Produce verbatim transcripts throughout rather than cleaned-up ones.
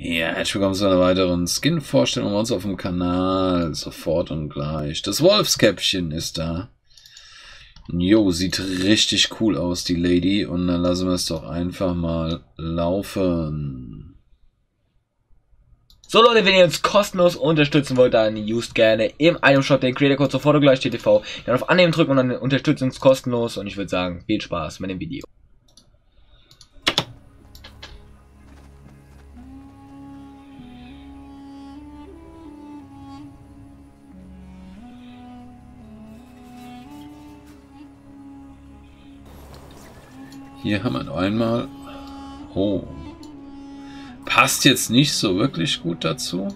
Ja, herzlich willkommen zu einer weiteren Skin-Vorstellung bei uns auf dem Kanal. Sofort und gleich. Das Wolfskäppchen ist da. Jo, sieht richtig cool aus, die Lady. Und dann lassen wir es doch einfach mal laufen. So Leute, wenn ihr uns kostenlos unterstützen wollt, dann used gerne im Itemshop den Creator-Code Sofort und gleich T T V. Dann auf Annehmen drücken und dann unterstützt uns kostenlos. Und ich würde sagen, viel Spaß mit dem Video. Hier haben wir noch einmal. Oh. Passt jetzt nicht so wirklich gut dazu.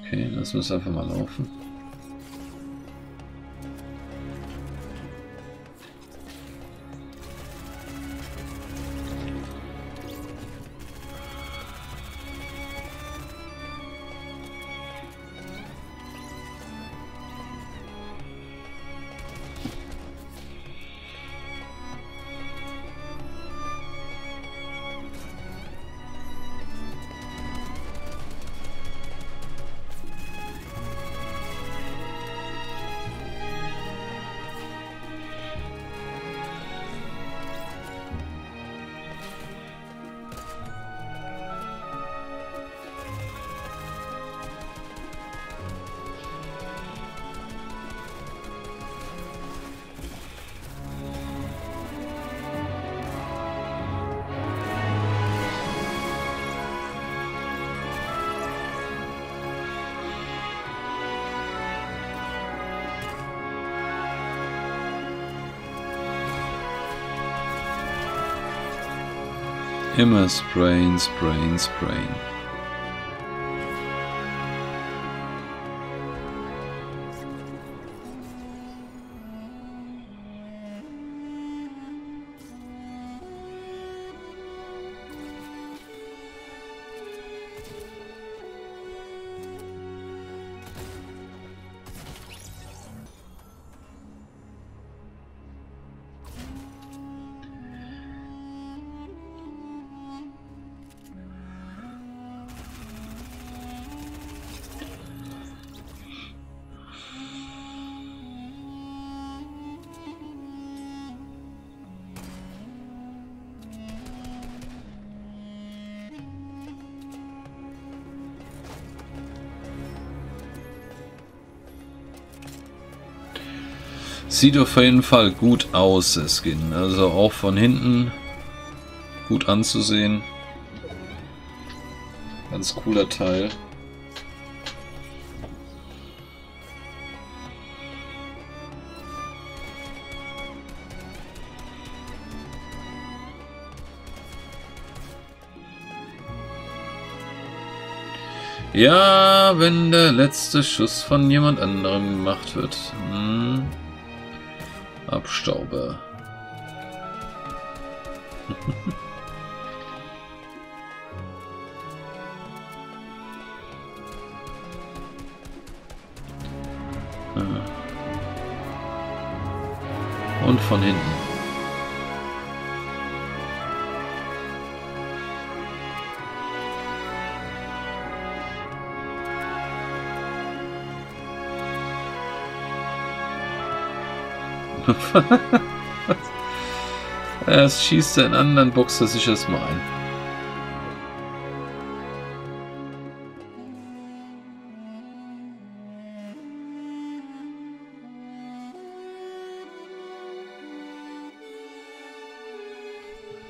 Okay, das muss einfach mal laufen. Immer sprayen, sprayen, sprayen. Sieht auf jeden Fall gut aus, der Skin. Also auch von hinten gut anzusehen. Ganz cooler Teil. Ja, wenn der letzte Schuss von jemand anderem gemacht wird. Hm. Abstauber. Und von hinten. Es schießt einen anderen Boxer sich erstmal ein.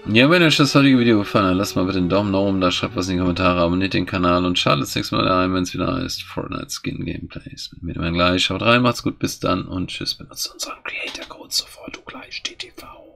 Ja, wenn euch das heutige Video gefallen hat, lasst mal bitte einen Daumen nach oben da, schreibt was in die Kommentare, abonniert den Kanal und schaltet das nächste Mal ein, wenn es wieder heißt Fortnite Skin Gameplays. Mit mir gleich, schaut rein, macht's gut, bis dann und tschüss, benutzt unseren Creator Code Sofort und gleich T T V.